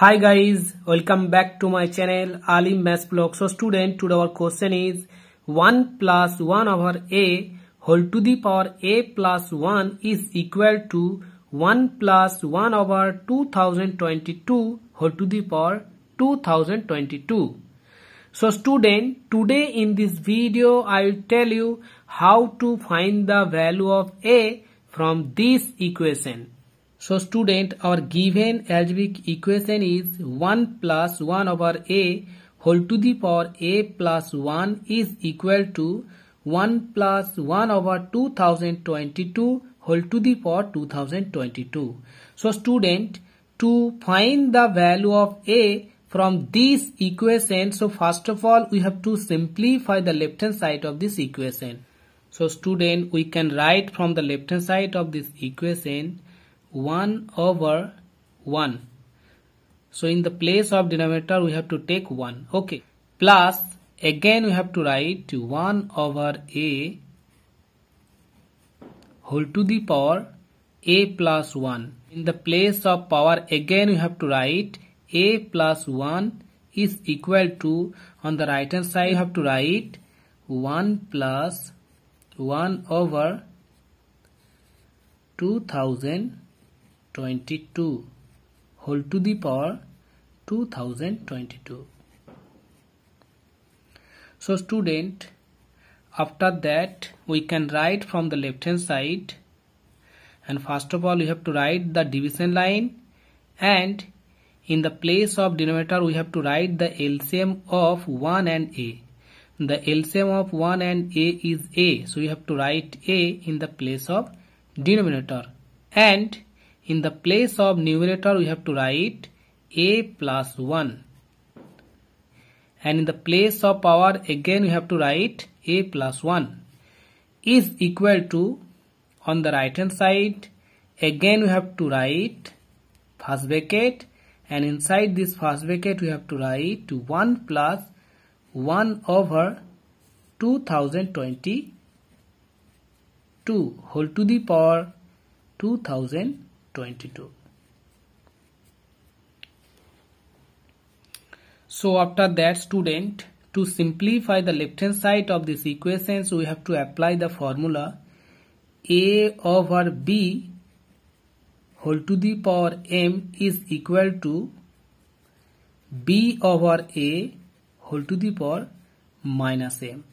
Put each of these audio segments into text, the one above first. Hi guys, welcome back to my channel Alim Maths Blog. So student, today our question is 1 plus 1 over a whole to the power a plus 1 is equal to 1 plus 1 over 2022 whole to the power 2022. So student, today in this video I will tell you how to find the value of a from this equation. So student, our given algebraic equation is 1 plus 1 over a whole to the power a plus 1 is equal to 1 plus 1 over 2022 whole to the power 2022. So student, to find the value of a from this equation, so first of all we have to simplify the left hand side of this equation. So student, we can write from the left hand side of this equation 1 over 1. So in the place of denominator we have to take 1. Okay. Plus again we have to write 1 over a whole to the power a plus 1. In the place of power again we have to write a plus 1 is equal to, on the right hand side you have to write 1 plus 1 over 2022 whole to the power 2022. So student, after that we can write from the left hand side, and first of all we have to write the division line, and in the place of denominator we have to write the LCM of 1 and a. The LCM of 1 and a is a, so we have to write a in the place of denominator, and in the place of numerator we have to write a plus 1, and in the place of power again we have to write a plus 1 is equal to, on the right hand side again we have to write first bracket, and inside this first bracket we have to write 1 plus 1 over 2022 whole to the power 2022. So after that student, to simplify the left hand side of this equation, so we have to apply the formula a over b whole to the power m is equal to b over a whole to the power minus m.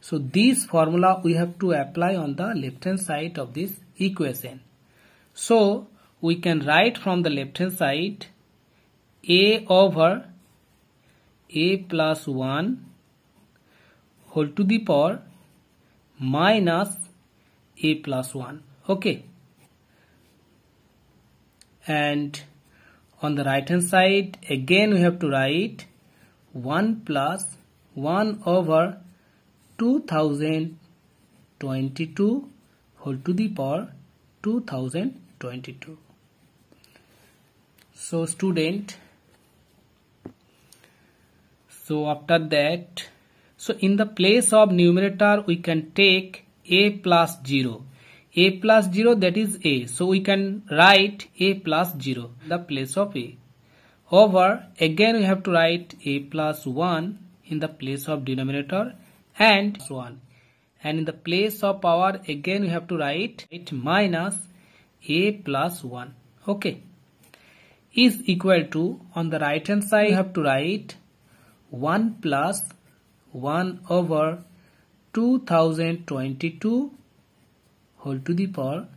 So this formula we have to apply on the left hand side of this equation. So we can write from the left hand side a over a plus 1 whole to the power minus a plus 1. Okay. And on the right hand side again we have to write 1 plus 1 over 2022 whole to the power 2022. So student, so after that, so in the place of numerator we can take a plus 0. A plus 0, that is a, so we can write a plus 0 in the place of a. Over again we have to write a plus 1 in the place of denominator and 1, and in the place of power again we have to write it minus a plus 1. Okay, is equal to, on the right hand side you have to write 1 plus 1 over 2022 whole to the power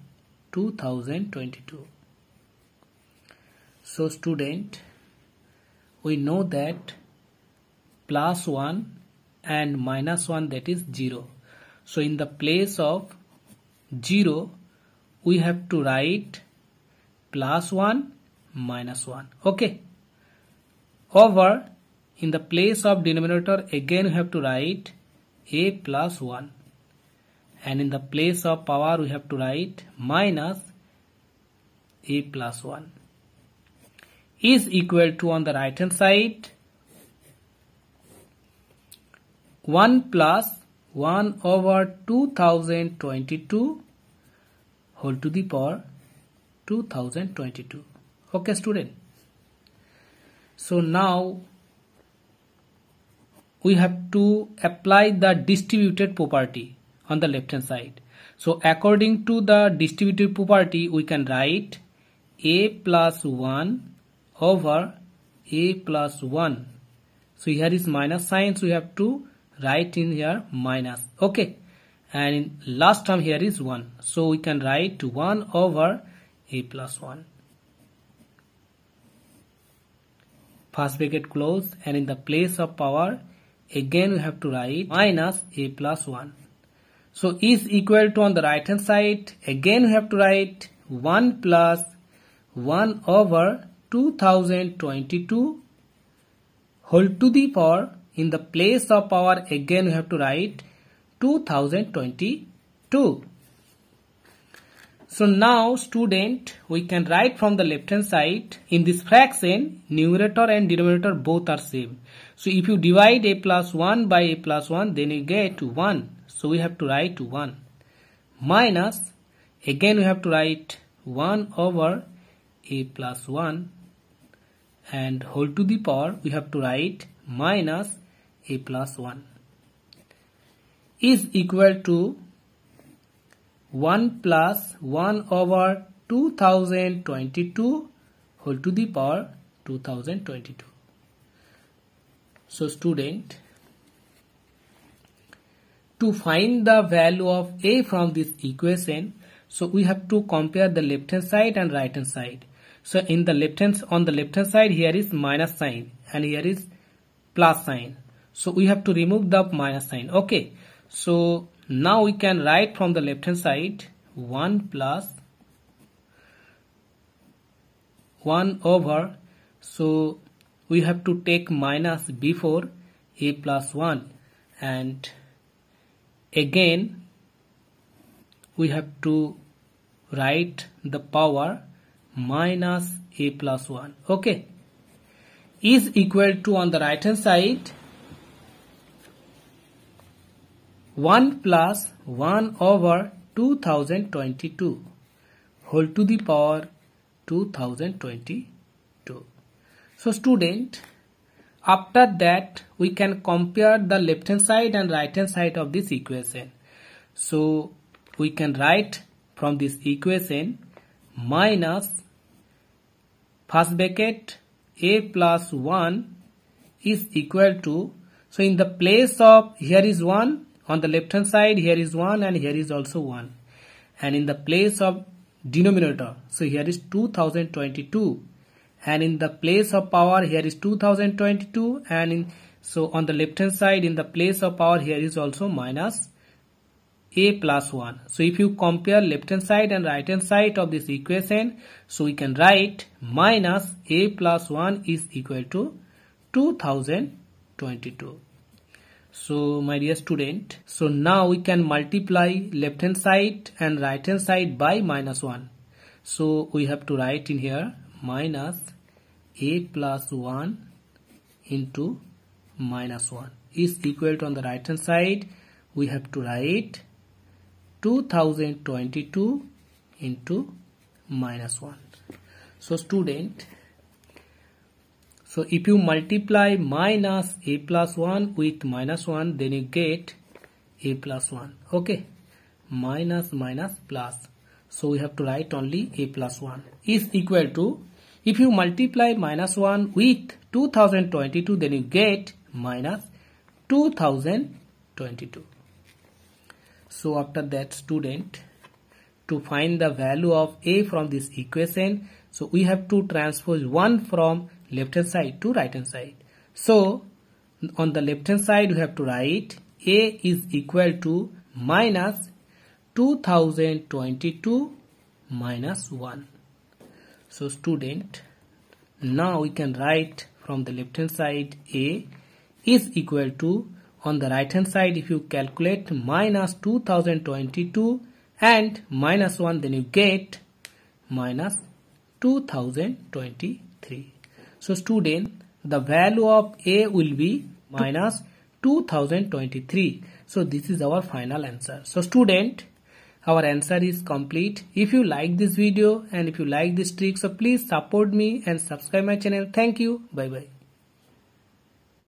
2022. So student, we know that plus 1 and minus 1, that is 0. So in the place of 0 we have to write plus 1 minus 1. Okay. Over, in the place of denominator again we have to write a plus 1. And in the place of power we have to write minus a plus 1 is equal to, on the right hand side 1 plus 1 over 2022 whole to the power 2022. Okay student. So now we have to apply the distributed property on the left hand side. So according to the distributive property, we can write a plus 1 over a plus 1. So here is minus sign, so we have to write in here minus. Okay. And in last term here is 1. So we can write 1 over a plus 1. First bracket close, and in the place of power again we have to write minus a plus 1. So is equal to on the right hand side, again we have to write 1 plus 1 over 2022 whole to the power, in the place of power again we have to write 2022. So now student, we can write from the left hand side, in this fraction numerator and denominator both are same. So if you divide a plus 1 by a plus 1, then you get 1. So we have to write 1 minus, again we have to write 1 over a plus 1, and whole to the power we have to write minus a plus 1 is equal to 1 plus 1 over 2022 whole to the power 2022. So student, to find the value of a from this equation, so we have to compare the left hand side and right hand side. So in the left hand, on the left hand side here is minus sign and here is plus sign. So we have to remove the minus sign. Okay. So now we can write from the left hand side 1 plus 1 over, so we have to take minus before a plus 1, and again we have to write the power minus a plus 1. Okay, is equal to on the right hand side 1 plus 1 over 2022 whole to the power 2022. So student, after that we can compare the left hand side and right hand side of this equation. So we can write from this equation minus first bracket a plus 1 is equal to, so in the place of here is 1, on the left hand side here is 1 and here is also 1, and in the place of denominator, so here is 2022, and in the place of power here is 2022, and so on the left hand side in the place of power here is also minus a plus 1. So if you compare left hand side and right hand side of this equation, so we can write minus a plus 1 is equal to 2022. So my dear student, so now we can multiply left hand side and right hand side by minus 1. So we have to write in here minus a plus 1 into minus 1 is equal to on the right hand side we have to write 2022 into minus 1. So student, so if you multiply minus a plus 1 with minus 1, then you get a plus 1. Okay, minus minus plus. So we have to write only a plus 1 is equal to, if you multiply minus 1 with 2022, then you get minus 2022. So after that student, to find the value of a from this equation, so we have to transpose 1 from left hand side to right hand side. So on the left hand side we have to write a is equal to minus 2022 minus 1. So student, now we can write from the left hand side a is equal to, on the right hand side if you calculate minus 2022 and minus 1, then you get minus 2023. So student, the value of a will be minus 2023. So this is our final answer. So student, Our answer is complete. If you like this video and if you like this trick, so please support me and subscribe my channel. Thank you. Bye bye.